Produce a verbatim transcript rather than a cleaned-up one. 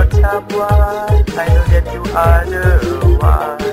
about someone, I know that you are the one.